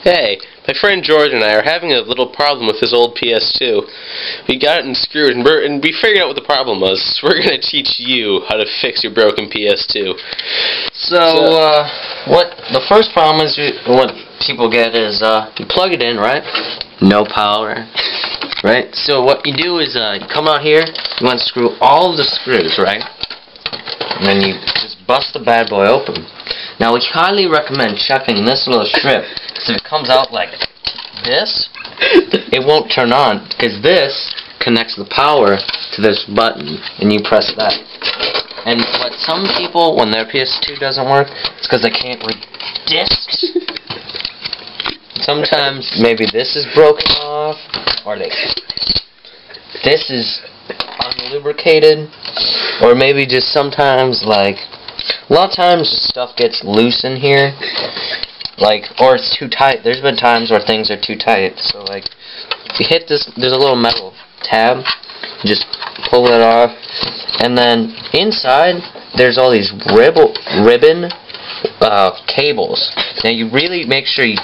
Hey, my friend Jordan and I are having a little problem with his old PS2. We got it unscrewed and we figured out what the problem was. So we're going to teach you how to fix your broken PS2. So what the first problem is, what people get is, you plug it in, right? No power, right? So what you do is, you come out here, you unscrew all the screws, right? And then you just bust the bad boy open. Now, we highly recommend checking this little strip, because if it comes out like this, it won't turn on, because this connects the power to this button, and you press that. And what some people, when their PS2 doesn't work, it's because they can't read discs. Sometimes, maybe this is broken off, or this is unlubricated, or maybe just sometimes, like, a lot of times stuff gets loose in here, like, or it's too tight. There's been times where things are too tight, so like, you hit this, there's a little metal tab, you just pull it off, and then inside there's all these ribbon cables. Now you really make sure you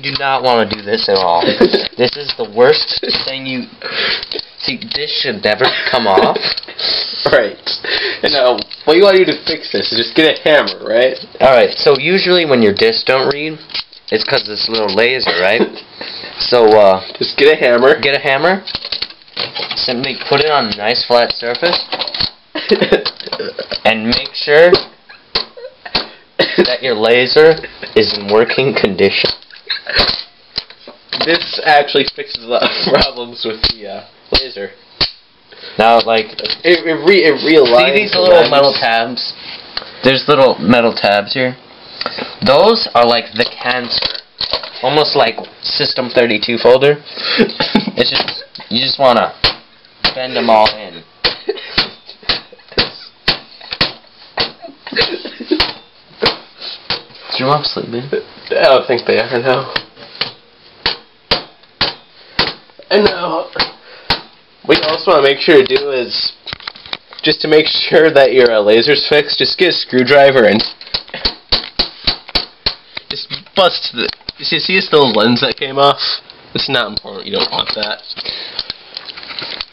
do not want to do this at all. This is the worst thing you... See, this should never come off. Right. And what you want to do to fix this is just get a hammer, right? Alright, so usually when your discs don't read, it's because of this little laser, right? So, just get a hammer. Get a hammer. Simply put it on a nice flat surface. And make sure that your laser is in working condition. This actually fixes a lot of problems with the laser. Now, like, it realizes. See these little metal tabs? There's little metal tabs here. Those are like the cancer, almost like System 32 folder. It's just you just wanna bend them all in. Is your mom sleeping? I don't think they are now. And now, what you also want to make sure to do is, just to make sure that your laser's fixed, just get a screwdriver and just bust the... You see this little lens that came off? It's not important, you don't want that.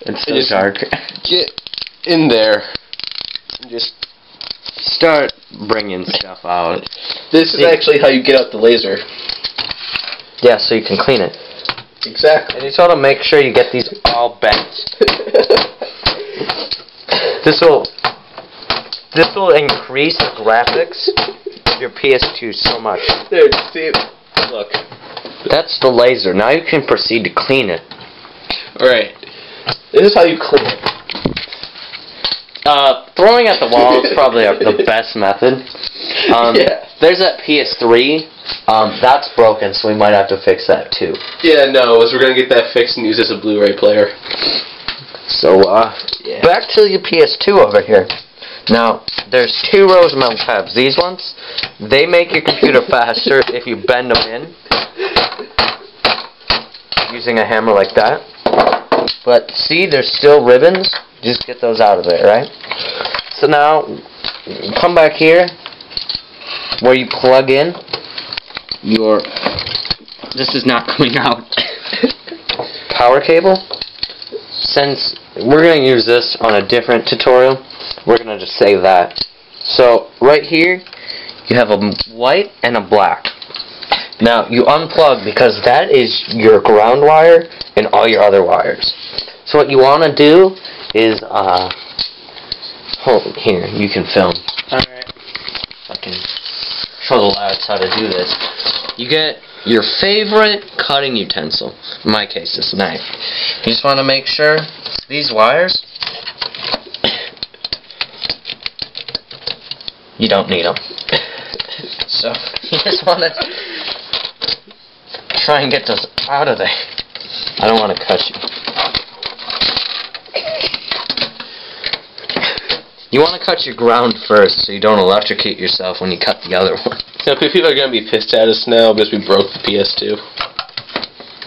It's so dark. Get in there and just start bringing stuff out. This is actually how you get out the laser. Yeah, so you can clean it. Exactly. And you just want to make sure you get these all bent. This will increase the graphics of your PS2 so much. There, see, look. That's the laser. Now you can proceed to clean it. Alright. This is how you clean it. Throwing at the wall is probably the best method. Yeah. There's that PS3. That's broken, so we might have to fix that too. Yeah, no, we're gonna get that fixed and use it as a Blu-ray player. So, yeah. Back to your PS2 over here. Now, there's two rows of metal tabs. These ones, they make your computer faster if you bend them in, using a hammer like that. But see, there's still ribbons. Just get those out of there, right? So now, come back here, where you plug in. This is not coming out. Power cable. Since we're going to use this on a different tutorial, we're going to just save that. So right here, you have a white and a black. Now you unplug, because that is your ground wire and all your other wires. So what you want to do is, hold it here. You can film. All right. Show the lads how to do this. You get your favorite cutting utensil. In my case, it's a knife. You just want to make sure these wires, you don't need them. So you just want to try and get those out of there. I don't want to cut you. You want to cut your ground first, so you don't electrocute yourself when you cut the other one. So people are going to be pissed at us now because we broke the PS2.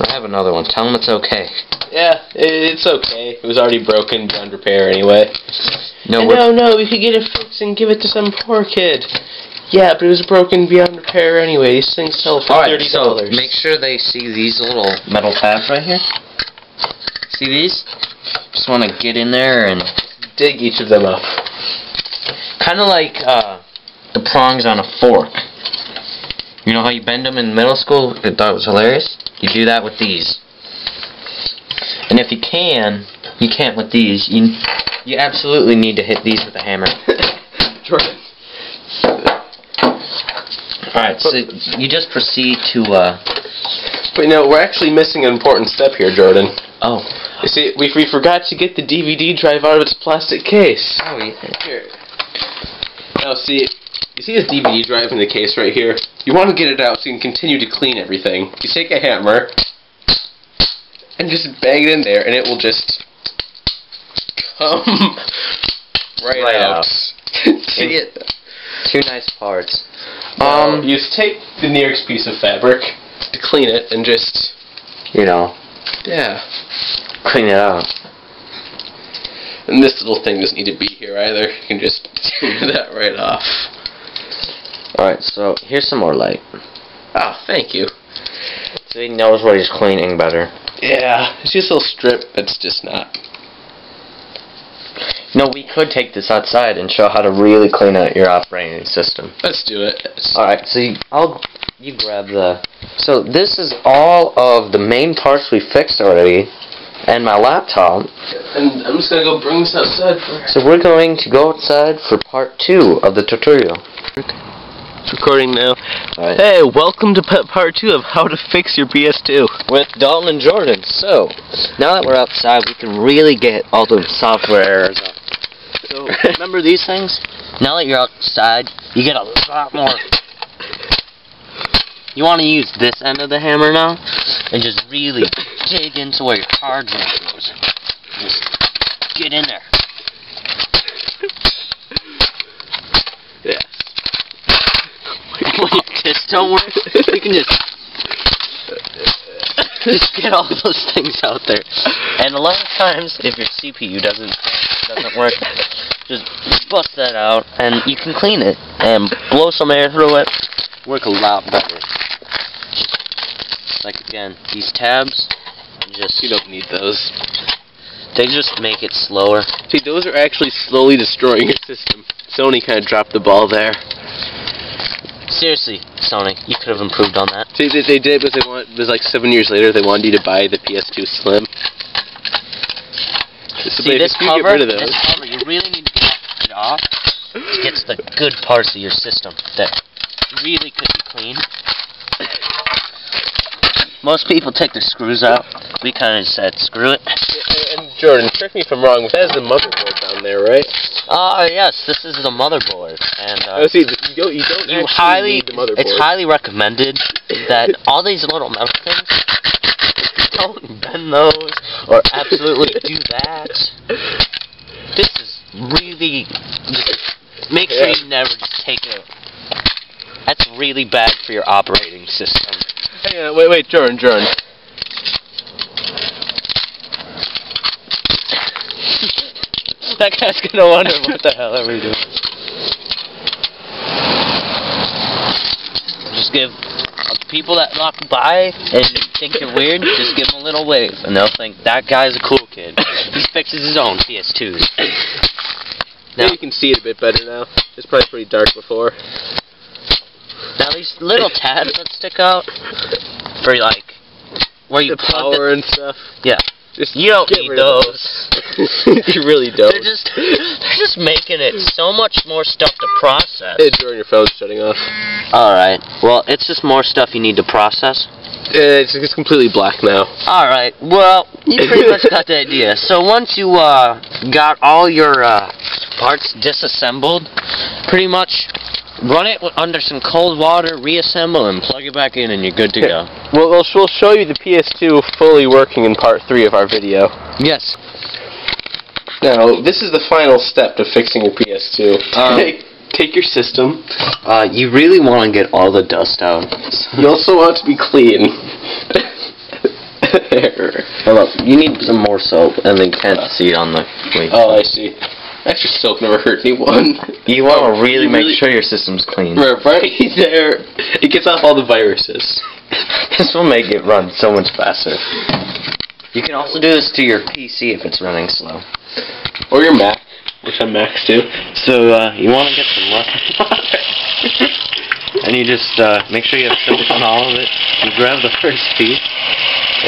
I have another one. Tell them it's okay. Yeah, it's okay. It was already broken beyond repair anyway. No, we could get it fixed and give it to some poor kid. Yeah, but it was broken beyond repair anyway. These things sell for $30. So make sure they see these little metal tabs right here. See these? Just want to get in there and dig each of them up. Kind of like the prongs on a fork. You know how you bend them in middle school? I thought it was hilarious. You do that with these. And if you can, you can't with these. You absolutely need to hit these with a hammer. Jordan. Alright, so you just proceed to, But no, we're actually missing an important step here, Jordan. Oh. You see, we forgot to get the DVD drive out of its plastic case. Oh, yeah. Here. Now, see, you see this DVD drive in the case right here? You want to get it out so you can continue to clean everything. You take a hammer, and just bang it in there, and it will just... come right out. See it? Two nice parts. You just take the nearest piece of fabric to clean it and just... you know. Yeah. Clean it up. And this little thing doesn't need to be here either. You can just tear that right off. Alright, so here's some more light. Oh, thank you. So he knows what he's cleaning better. Yeah, it's just a little strip that's just not... No, we could take this outside and show how to really clean out your operating system. Let's do it. Alright, so you grab the... So this is all of the main parts we fixed already, and my laptop. And I'm just going to go bring this outside for... So we're going to go outside for part 2 of the tutorial. It's recording now. Alright. Hey, welcome to part 2 of how to fix your PS2. With Dalton and Jordan. So, now that we're outside, we can really get all the software errors out. So, remember these things? Now that you're outside, you get a lot more. You want to use this end of the hammer now, and just really dig into where your hard drive goes. Just get in there. Yes. When your discs don't work, you can just get all those things out there. And a lot of times, if your CPU doesn't work, just bust that out, and you can clean it, and blow some air through it, work a lot better. Like again, these tabs, just... You don't need those. They just make it slower. See, those are actually slowly destroying your system. Sony kind of dropped the ball there. Seriously, Sony, you could have improved on that. See, they did, but it was like 7 years later, they wanted you to buy the PS2 Slim. See, this cover, you really need to get it off. It gets the good parts of your system that really could be clean. Most people take their screws out. We kind of said, screw it. And Jordan, correct me if I'm wrong, but that is the motherboard down there, right? Yes, this is the motherboard. And see, you don't actually need the motherboard. It's highly recommended that all these little metal things, don't bend those, or absolutely do that. This is really... Make sure you never just take it. That's really bad for your operating system. Hang on, wait, Jordan. That guy's gonna wonder what the hell are we doing. Just give... people that walk by and think you're weird, just give them a little wave, and they'll think, that guy's a cool kid. He fixes his own PS2s. Now you can see it a bit better now. It's probably pretty dark before. Now these little tabs that stick out, for like, where you plug power and stuff. Yeah. Just you don't need those. You really don't. They're just making it so much more stuff to process. Hey, Jordan, your phone's shutting off. Alright. Well, it's just more stuff you need to process. It's completely black now. Alright. Well, you pretty much got the idea. So once you got all your parts disassembled, pretty much run it under some cold water, reassemble, and plug it back in, and you're good to go. Well, we'll show you the PS2 fully working in part 3 of our video. Yes. Now, this is the final step to fixing your PS2. Take your system. You really want to get all the dust out. You also want it to be clean. There. Hold up. You need some more soap, and then can't see it on the... Wait. Oh, I see. Extra soap never hurt anyone. You want to really make sure your system's clean. Right there. It gets off all the viruses. This will make it run so much faster. You can also do this to your PC if it's running slow. Or your Mac, which I'm Macs too. So, you want to get some left. And you just make sure you have soap on all of it. You grab the first piece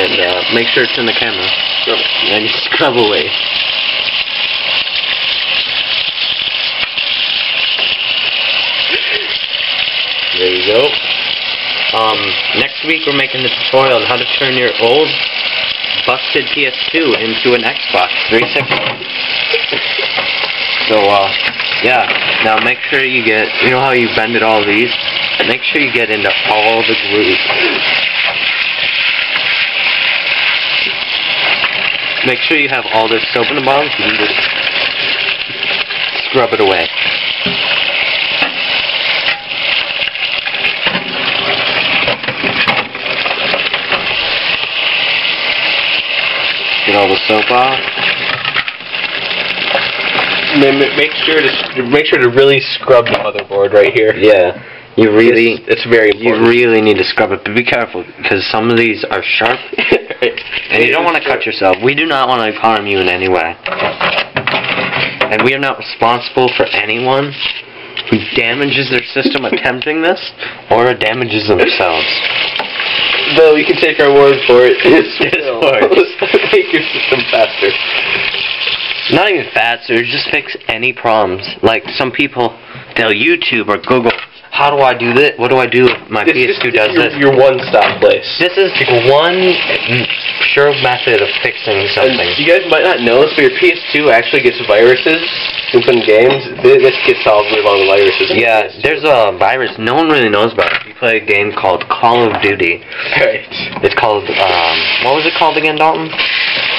and make sure it's in the camera. And you scrub away. There you go. Next week we're making the tutorial on how to turn your old busted PS2 into an Xbox 360. So, yeah. Now make sure you get, you know how you bended all these? Make sure you get into all the grooves. Make sure you have all this soap in the bottom, you can just scrub it away. Get all the soap off. Make sure to really scrub the motherboard right here. Yeah, you really. It's very important. You really need to scrub it, but be careful because some of these are sharp, and you don't want to cut yourself. We do not want to harm you in any way, and we are not responsible for anyone who damages their system attempting this or damages themselves. Though you can take our word for it. Let's make your system faster. Not even faster, just fix any problems. Like some people, they'll YouTube or Google, how do I do this? What do I do if my PS2 does this? Your one-stop place. This is one sure method of fixing something. And you guys might not know this, but your PS2 actually gets viruses. Open games, this gets solved with all the viruses. Yeah, there's a virus no one really knows about. You play a game called Call of Duty. Right. It's called, what was it called again, Dalton?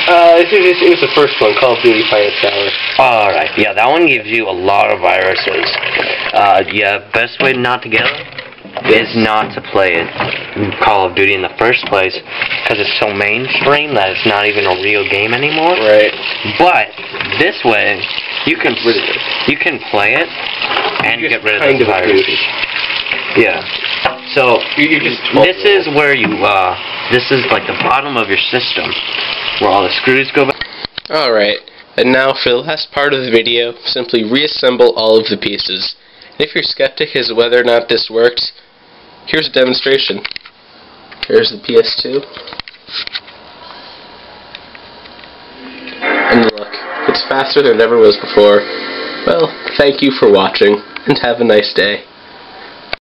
It was the first one, Call of Duty Pirate Tower. Alright, yeah, that one gives you a lot of viruses. Yeah, best way not to get it is not to play it. Call of Duty in the first place, because it's so mainstream that it's not even a real game anymore. Right. But, this way, you can play it and get rid of the viruses. Yeah. So this is where you this is like the bottom of your system where all the screws go back. All right. And now for the last part of the video, simply reassemble all of the pieces. And if your skeptic is whether or not this worked, here's a demonstration. Here's the PS2. And look, it's faster than it ever was before. Well, thank you for watching, and have a nice day.